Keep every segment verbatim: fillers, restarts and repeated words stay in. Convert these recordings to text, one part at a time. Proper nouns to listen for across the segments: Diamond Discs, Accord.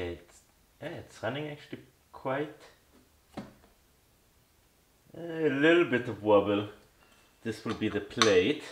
Okay, it's, yeah, it's running actually quite a little bit of wobble. This will be the plate.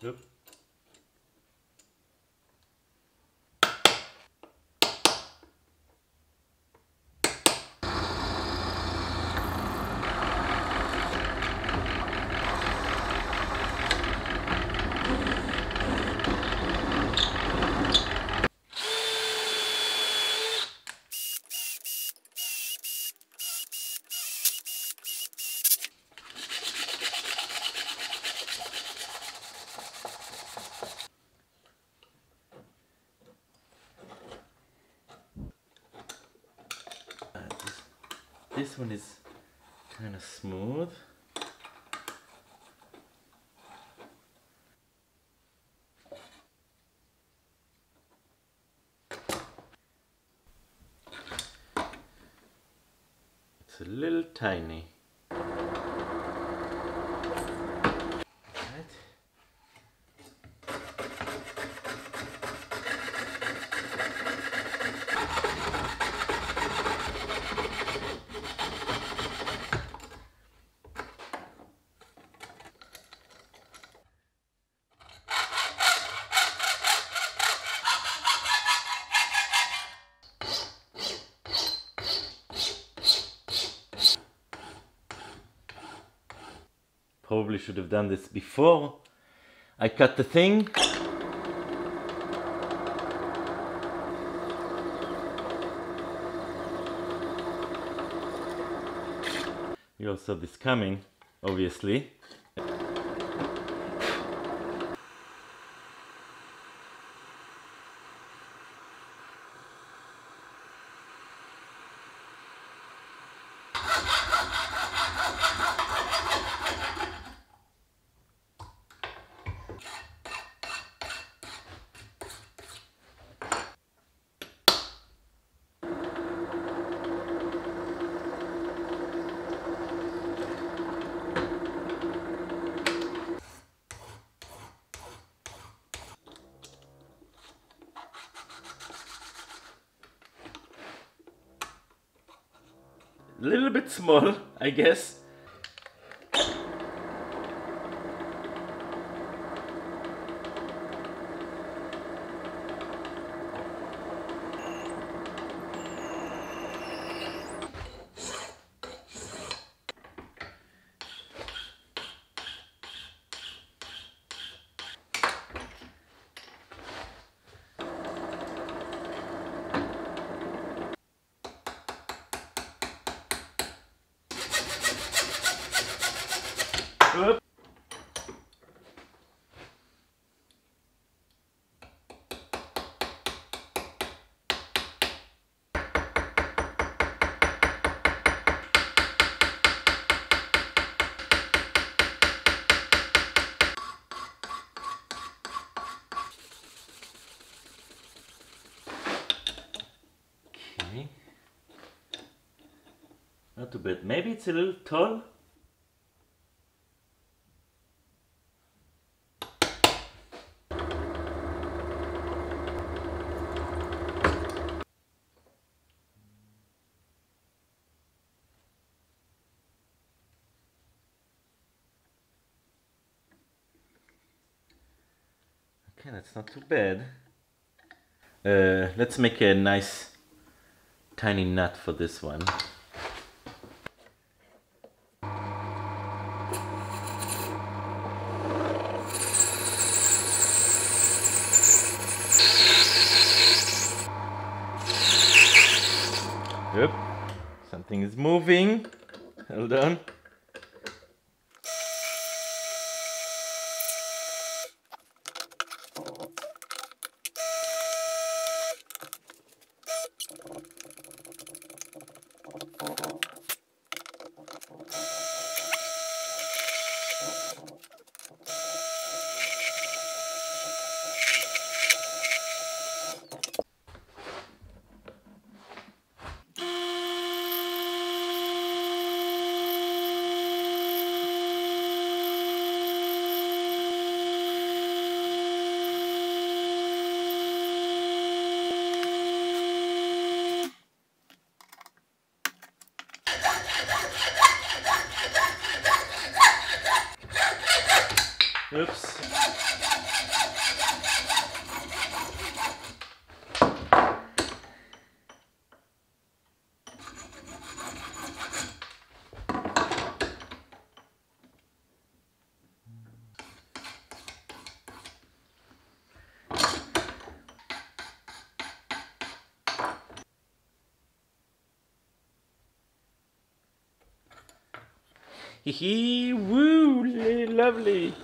Yep. This one is kind of smooth. It's a little tiny. All right. Probably should have done this before I cut the thing. You all saw this coming, obviously. A little bit small, I guess. Whoop. Okay. Not too bad. Maybe it's a little tall. Okay, that's not too bad. Uh, let's make a nice tiny nut for this one. Yep, something is moving. Hold on. Oh. Oops. Hee woo, lovely.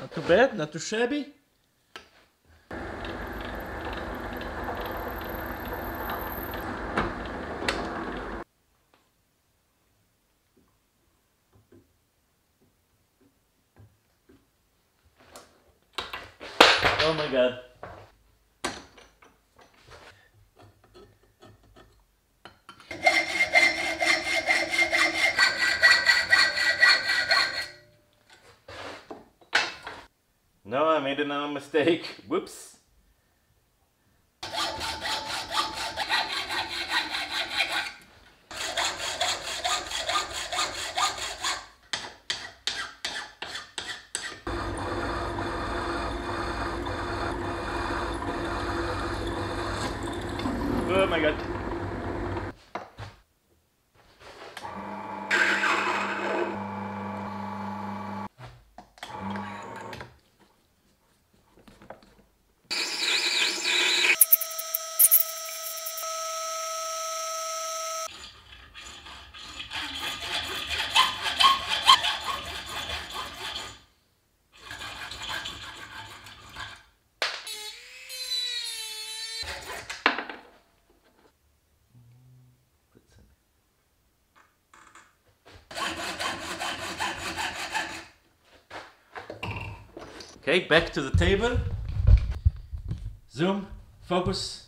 Not too bad, not too shabby. Oh my God. No, I made another mistake. Whoops. Oh my God. Okay, back to the table. Zoom, focus.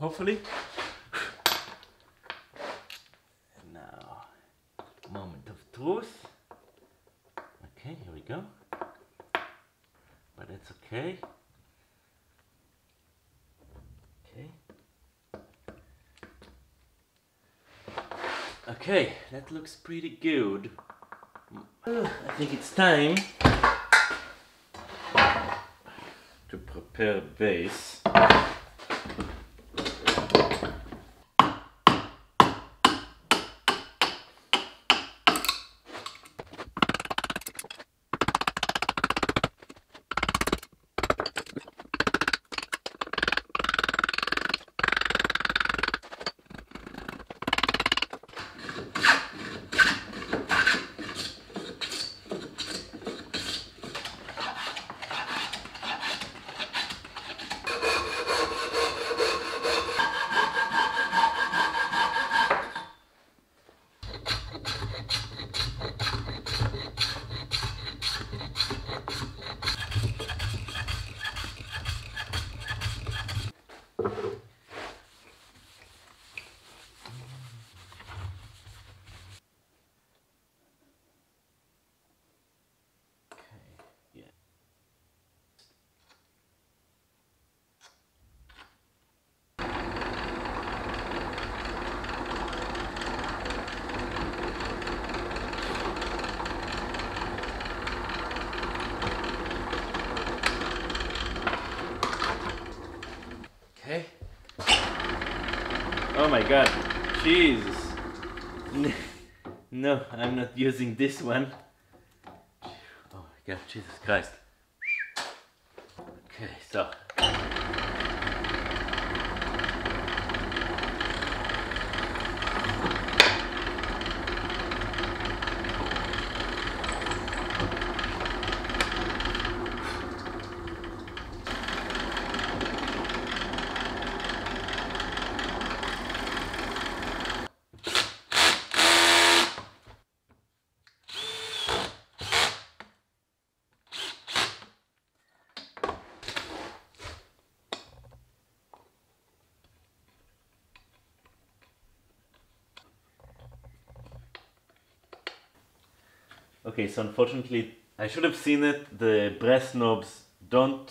Hopefully. And now, moment of truth. Okay, here we go. But it's okay. Okay. Okay, that looks pretty good. I think it's time to prepare base. Oh my God, Jesus. No, I'm not using this one. Oh my God, Jesus Christ. Okay, so. Okay, so unfortunately, I should have seen it, the brass knobs don't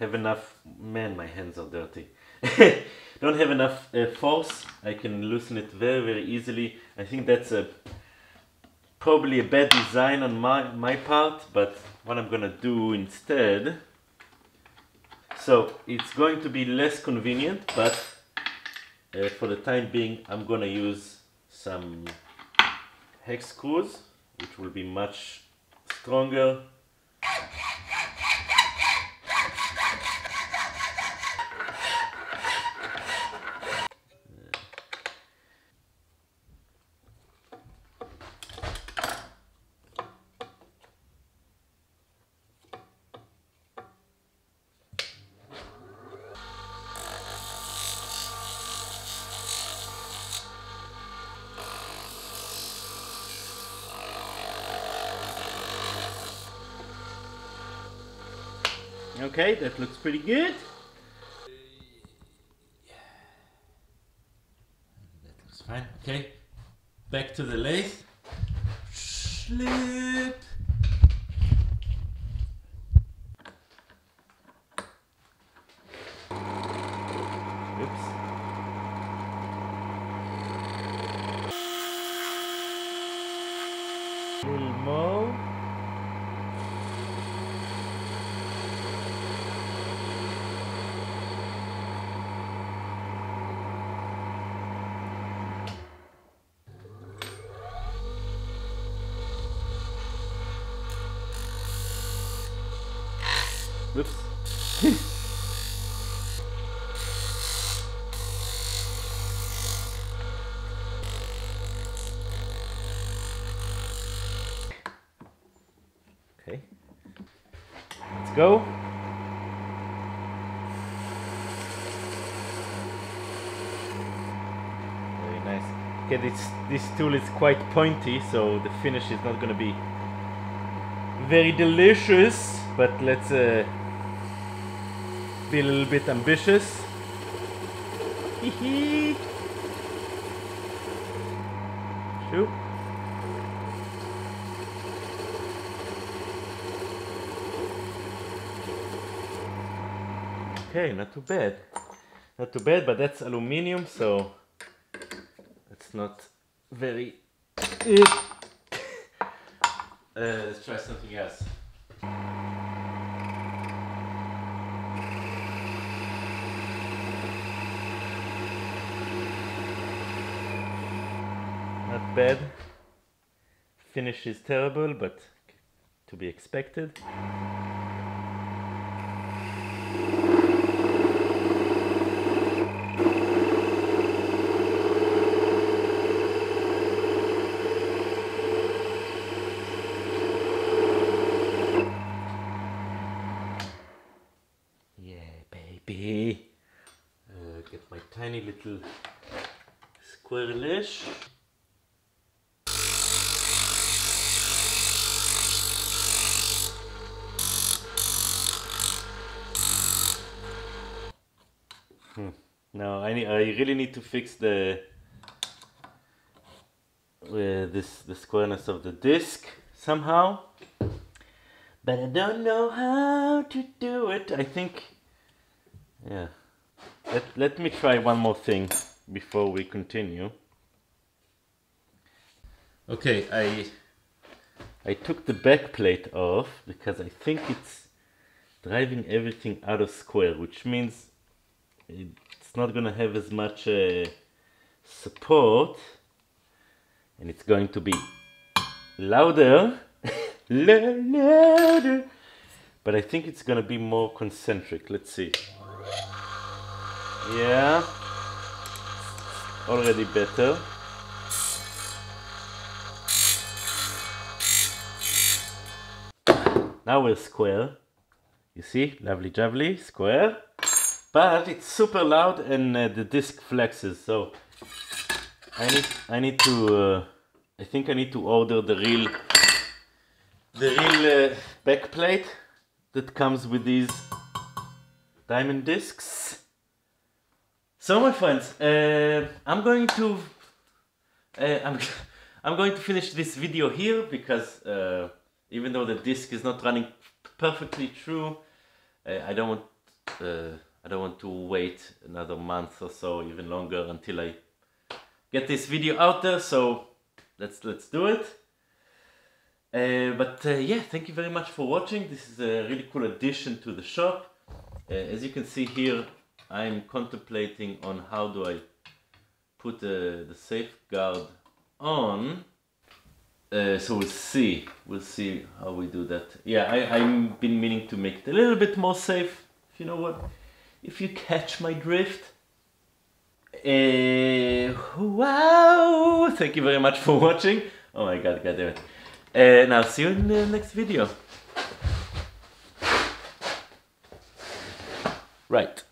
have enough, man, my hands are dirty, don't have enough uh, force. I can loosen it very, very easily. I think that's a probably a bad design on my, my part, but what I'm gonna do instead, so it's going to be less convenient, but uh, for the time being, I'm gonna use some hex screws, which will be much stronger. Okay, that looks pretty good. Yeah. That looks fine. Okay, back to the lathe. Slip. Oops. A little more. Whoops. Okay. Let's go. Very nice. Okay, this this tool is quite pointy, so the finish is not going to be very delicious, but let's uh be a little bit ambitious. Hee Shoot. Okay, not too bad. Not too bad, but that's aluminium, so it's not very... Uh, let's try something else. Not bad. Finish is terrible, but to be expected. Yeah, baby. Uh, get my tiny little squirrelish. Hmm. No, I need, I really need to fix the uh, this the squareness of the disc somehow, but I don't know how to do it. I think, yeah. Let let me try one more thing before we continue. Okay, I I took the back plate off because I think it's driving everything out of square, which means it's not gonna have as much uh, support, and it's going to be louder, louder, but I think it's going to be more concentric. Let's see. Yeah, already better. Now we're square. You see, lovely jubbly, square. But it's super loud and uh, the disc flexes, so I need, I need to, uh, I think I need to order the real, the real uh, backplate that comes with these Diamond Discs. So my friends, uh, I'm going to, uh, I'm, I'm going to finish this video here because uh, even though the disc is not running perfectly true, uh, I don't want. Uh, I don't want to wait another month or so, even longer, until I get this video out there. So let's let's do it. Uh, but uh, yeah, thank you very much for watching. This is a really cool addition to the shop. Uh, as you can see here, I'm contemplating on how do I put uh, the safeguard on. Uh, so we'll see. We'll see how we do that. Yeah, I, I've been meaning to make it a little bit more safe. If you know what? If you catch my drift. Uh, wow! Thank you very much for watching. Oh my god, god damn it. And I'll see you in the next video. Right.